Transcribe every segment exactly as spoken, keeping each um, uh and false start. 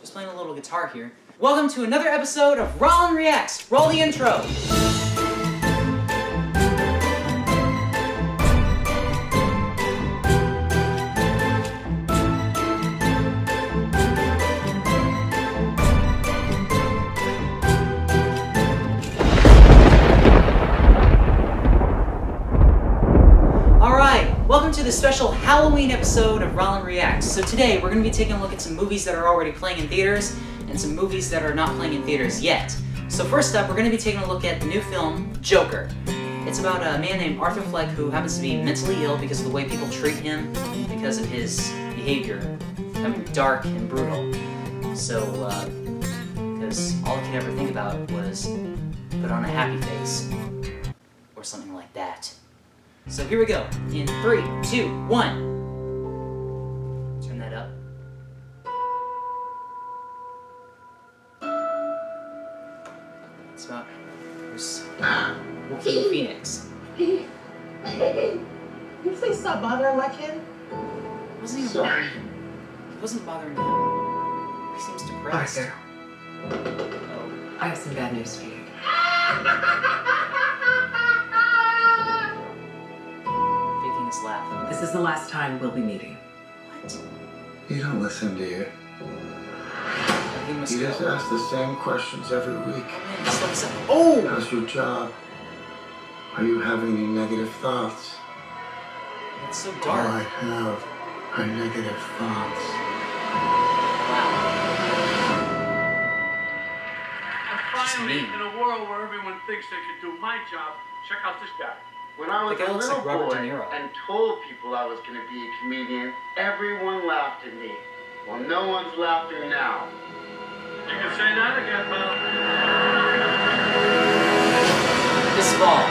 Just playing a little guitar here. Welcome to another episode of Rollin' Reacts. Roll the intro. Welcome to the special Halloween episode of Rollin' Reacts. So today we're going to be taking a look at some movies that are already playing in theaters and some movies that are not playing in theaters yet. So first up, we're going to be taking a look at the new film, Joker. It's about a man named Arthur Fleck who happens to be mentally ill because of the way people treat him because of his behavior. I mean, dark and brutal. So, uh, because all I could ever think about was put on a happy face or something like that. So here we go, in three, two, one. Turn that up. It's about Walking Phoenix. Pete, you please stop bothering my kid? He wasn't even Sorry. bothering He wasn't bothering him. He seems depressed. Arthur, oh. I have some bad news for you. Laugh. This is the last time we'll be meeting. What? You don't listen, do you? You just go. ask the same questions every week. Oh! How's your job? Are you having any negative thoughts? It's so dark. All I have are negative thoughts. Wow. And finally, in a world where everyone thinks they can do my job, check out this guy. When I was a little like boy and told people I was going to be a comedian, everyone laughed at me. Well, no one's laughing now. You can say that again, pal. This fall.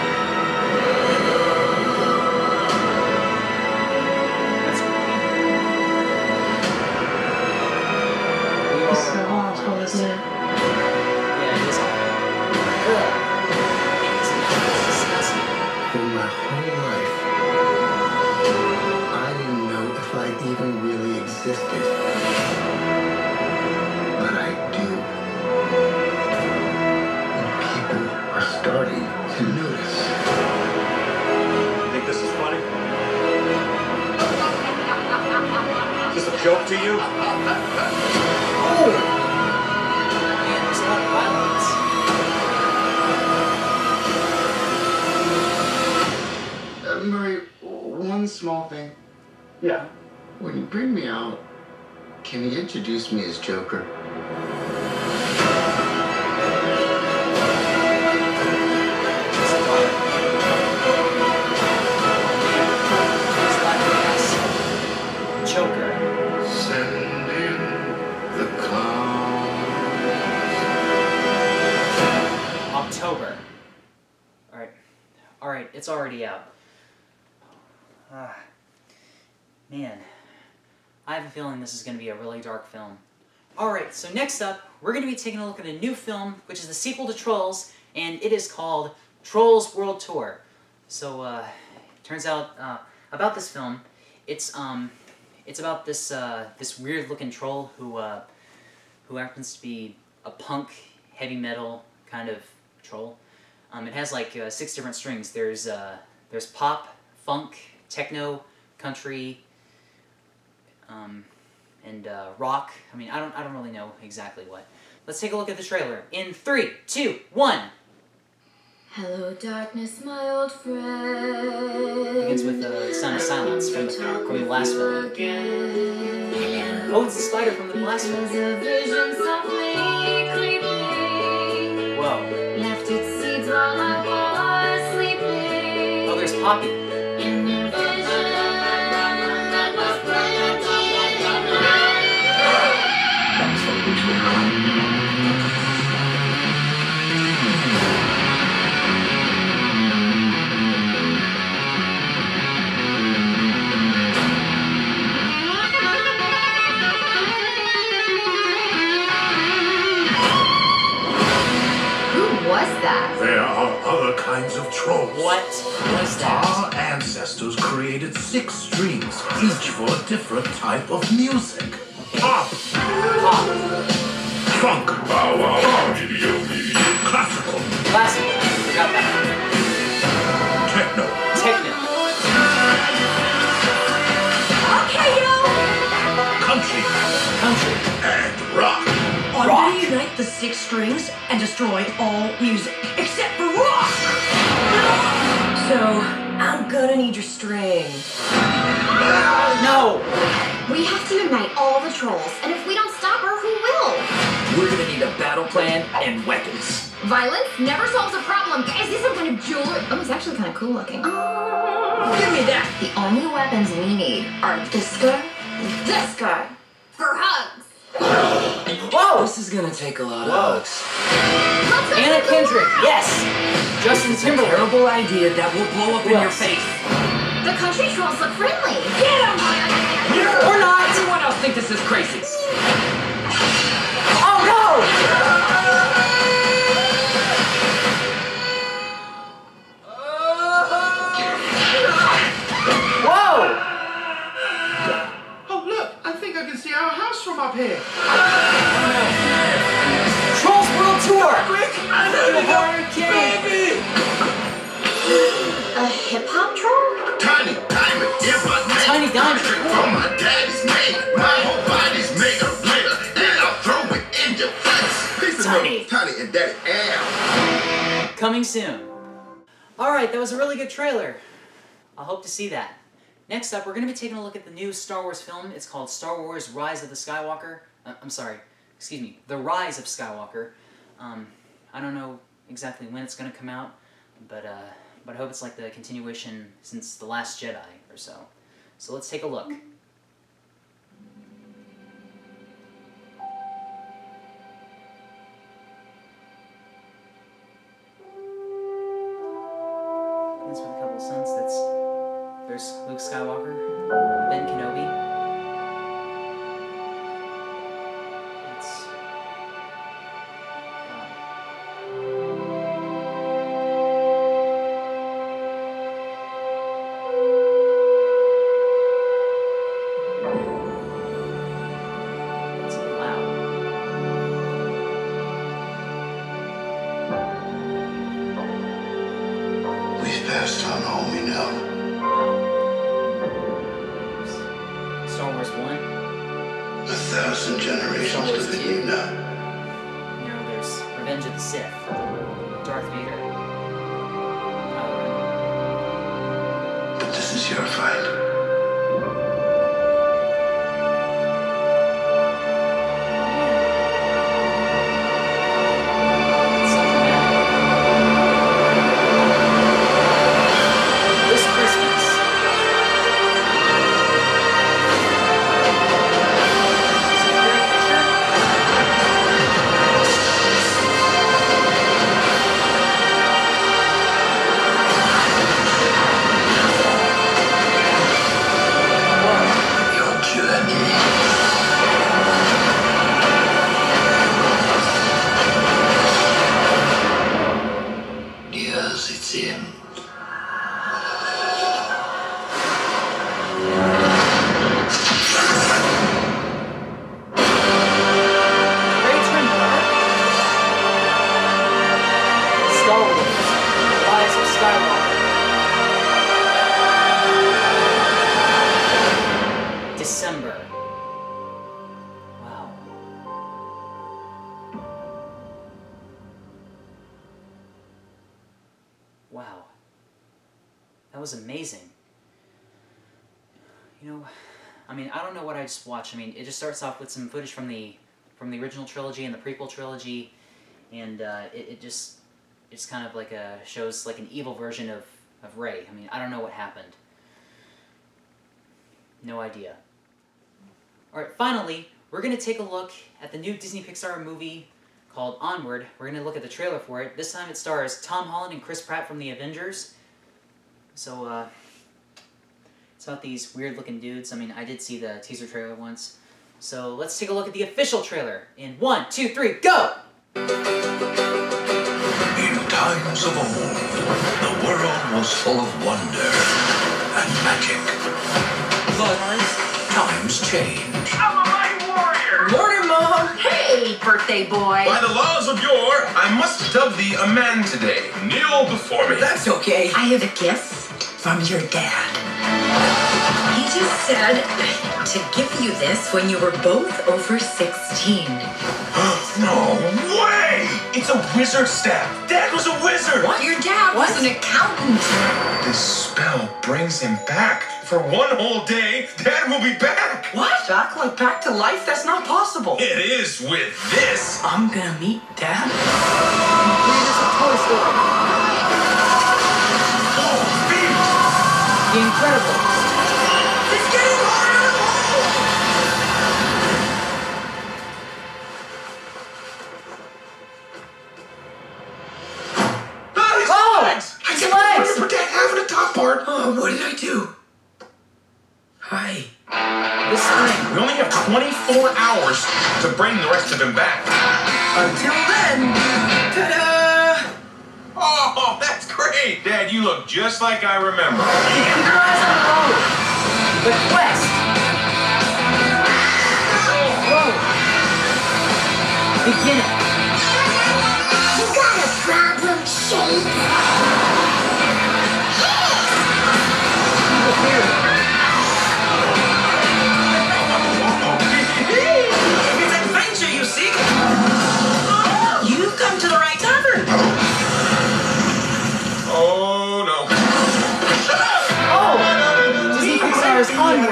It's so awful, isn't it? Yeah, it is awful. Ugh. My whole life, I didn't know if I even really existed, but I do, and people are starting to notice. You think this is funny? Is this a joke to you? Oh! It's not violence. Murray, one small thing. Yeah. When you bring me out, can you introduce me as Joker? Joker. Send in the clowns. October. All right. All right. It's already out. Ah, man, I have a feeling this is going to be a really dark film. Alright, so next up, we're going to be taking a look at a new film, which is the sequel to Trolls, and it is called Trolls: World Tour. So, uh, it turns out, uh, about this film, it's, um, it's about this, uh, this weird-looking troll who, uh, who happens to be a punk, heavy metal kind of troll. Um, it has, like, uh, six different strings. There's, uh, there's pop, funk, techno, country, um, and uh, rock. I mean, I don't, I don't really know exactly what. Let's take a look at the trailer. In three, two, one. Hello, darkness, my old friend. It begins with the sound of silence from the, from the last film. Oh, it's the spider from the last film. Whoa. Left its seeds while I was sleeping. Oh, there's Poppy. There are other kinds of trolls. What was that? Our ancestors created six streams, each for a different type of music. Pop. Pop. Funk. Bow wow wow. Classical. Classical. We got that. Techno. Techno. Okay, yo. Country. Country. And rock. Rock. Reunite the six strings and destroy all music except for rock. So. I'm gonna need your string. No! We have to unite all the trolls, and if we don't stop her, who will? We're gonna need a battle plan and weapons. Violence never solves a problem. Guys, these are kind of jewelry. Oh, it's actually kind of cool looking. Oh. Give me that! The only weapons we need are this guy and this guy for hugs. Whoa! This is gonna take a lot Whoa. of hugs. Anna Kendrick, yes! Justin Timberlake. A terrible idea that will blow up in your face. The country trolls look friendly. Get them! Or not! Everyone else thinks this is crazy. Oh no! Whoa! Oh look, I think I can see our house from up here. Trolls World Tour! Quick! I know you A hip-hop troll? Tiny diamond, yeah, my name. Tiny diamond. From my daddy's name. My whole body's made of glitter. And I'll throw it in your face. Piece Tiny. Of Tiny and Daddy Al. Coming soon. Alright, that was a really good trailer. I hope to see that. Next up, we're going to be taking a look at the new Star Wars film. It's called Star Wars Rise of the Skywalker. Uh, I'm sorry. Excuse me. The Rise of Skywalker. Um, I don't know exactly when it's going to come out, but, uh... but I hope it's like the continuation since The Last Jedi or so. So let's take a look. That's with a couple of suns. That's there's Luke Skywalker, Ben Kenobi. That's watch. I mean, it just starts off with some footage from the from the original trilogy and the prequel trilogy, and uh, it, it just it's kind of like a shows like an evil version of of Rey. I mean, I don't know what happened. No idea. All right, finally, we're gonna take a look at the new Disney Pixar movie called Onward. We're gonna look at the trailer for it. This time, it stars Tom Holland and Chris Pratt from the Avengers. So. Uh, It's about these weird-looking dudes. I mean, I did see the teaser trailer once. So let's take a look at the official trailer in one, two, three, go! In times of old, the world was full of wonder and magic. But times change. I'm a light warrior! Good morning, Mom. Hey, birthday boy. By the laws of yore, I must dub thee a man today. Kneel before me. That's okay. I have a kiss from your dad. He just said to give you this when you were both over sixteen. No way! It's a wizard staff. Dad was a wizard. What? Your dad what? was an accountant. This spell brings him back. For one whole day, Dad will be back. What? Back like back to life? That's not possible. It is with this. I'm gonna meet Dad. Here's a toy store. Oh, beams! The Incredibles. It's getting harder and harder. Oh, what did I do? Hi. This time. We only have twenty-four hours to bring the rest of them back. Until then, ta-da! Oh, that's great! Dad, you look just like I remember. The quest. Road. Beginning. You got a problem, Shane?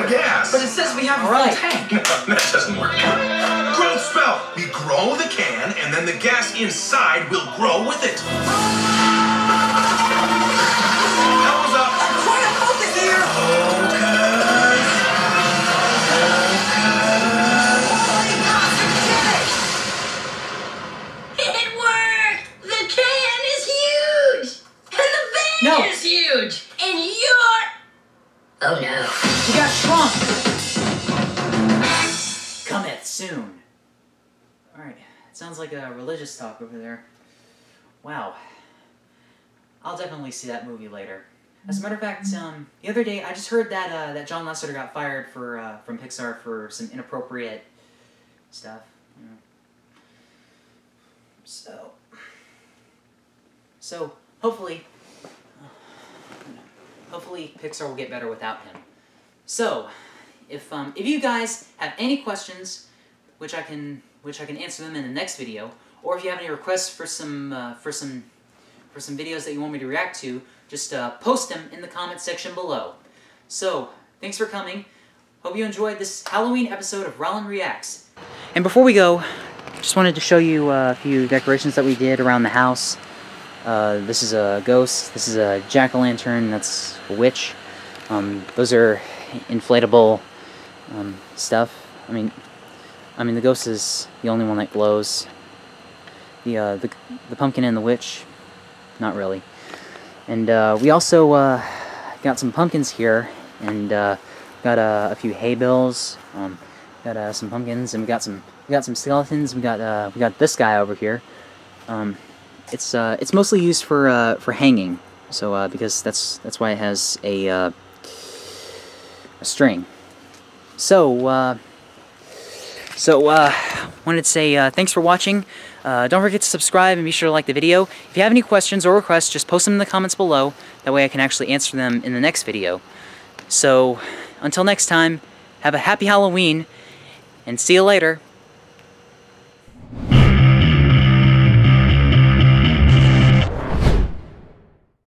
Gas. But it says we have a right. tank. No, that doesn't work. Growth spell. We grow the can, and then the gas inside will grow with it. Elbows up. I'm trying to focus here. Focus. Focus. It worked. The can is huge, and the van no. is huge, and you're. Oh no. You got shrunk. Cometh soon. Alright, it sounds like a religious talk over there. Wow. I'll definitely see that movie later. As a matter of fact, um, the other day I just heard that uh, that John Lasseter got fired for uh, from Pixar for some inappropriate stuff. Yeah. So, so hopefully, hopefully Pixar will get better without him. So, if um, if you guys have any questions, which I can which I can answer them in the next video, or if you have any requests for some uh, for some for some videos that you want me to react to, just uh, post them in the comment section below. So, thanks for coming. Hope you enjoyed this Halloween episode of Rollin Reacts. And before we go, just wanted to show you uh, a few decorations that we did around the house. Uh, this is a ghost. This is a jack o' lantern. That's a witch. Um, those are inflatable um, stuff. I mean, I mean the ghost is the only one that glows. The uh, the the pumpkin and the witch, not really. And uh, we also uh, got some pumpkins here, and uh, got uh, a few hay bales. Um, got uh, some pumpkins, and we got some we got some skeletons. We got uh, we got this guy over here. Um, it's uh, it's mostly used for uh, for hanging. So uh, because that's that's why it has a. Uh, A string. So, uh, so, uh, wanted to say, uh, thanks for watching. Uh, don't forget to subscribe and be sure to like the video. If you have any questions or requests, just post them in the comments below. That way I can actually answer them in the next video. So, until next time, have a happy Halloween, and see you later.